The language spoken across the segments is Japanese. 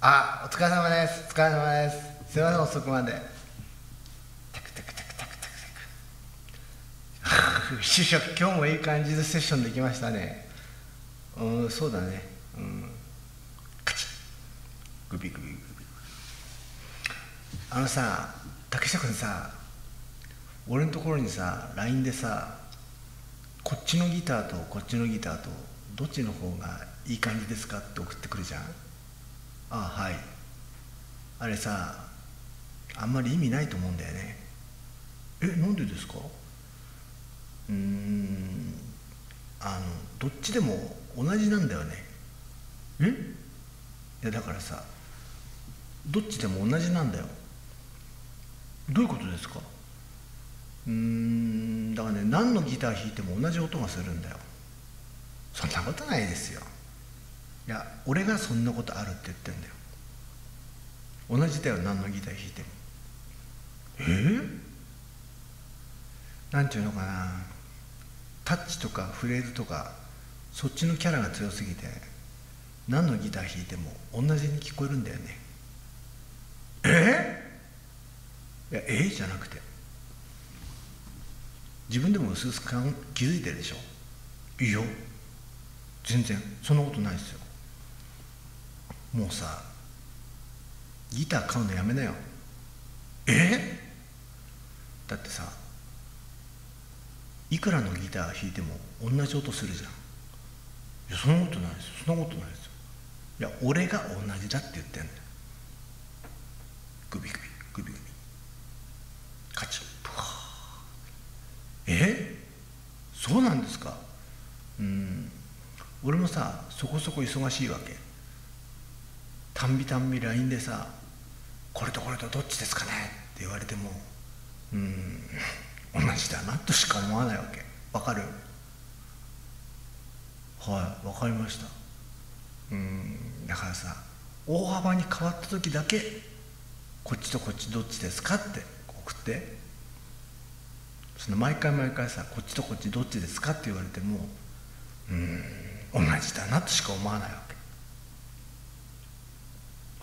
お疲れ様です、お疲れ様です、すいません遅くまで。タクタクタクタクタクタク師匠今日もいい感じでセッションできましたね。そうだね。カチッ、グビグビグビ。あのさ、竹下君さ、俺のところにさ LINE でさ、こっちのギターとこっちのギターとどっちの方がいい感じですかって送ってくるじゃん。はい。あれさ、あんまり意味ないと思うんだよね。なんでですか？どっちでも同じなんだよね。いやだからさ、どっちでも同じなんだよ。どういうことですか？だからね、何のギター弾いても同じ音がするんだよ。そんなことないですよ。いや、俺がそんなことあるって言ってんだよ。同じだよ、何のギター弾いても。なんていうのかな、タッチとかフレーズとかそっちのキャラが強すぎて、何のギター弾いても同じに聞こえるんだよね。じゃなくて、自分でも薄々気づいてるでしょ。いいよ、全然そんなことないですよ。もうさ、ギター買うのやめなよ。だってさ、いくらのギター弾いても同じ音するじゃん。いや、そんなことないですよ、そんなことないですよ。いや、俺が同じだって言ってんだよ。グビグビグビグビカチップワー。そうなんですか？俺もさ、そこそこ忙しいわけ。たんびたんび LINE でさ、これとこれとどっちですかねって言われても、同じだなとしか思わないわけ。わかる？はい、わかりました。だからさ、大幅に変わった時だけ、こっちとこっちどっちですかって送って。その毎回毎回さ、こっちとこっちどっちですかって言われても、同じだなとしか思わないわけ。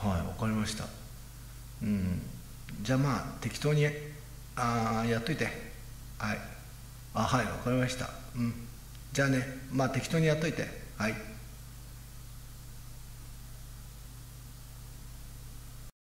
はい、わかりました。じゃあまあ適当にやっといて。はい、わかりました。じゃあね、まあ適当にやっといて。はい。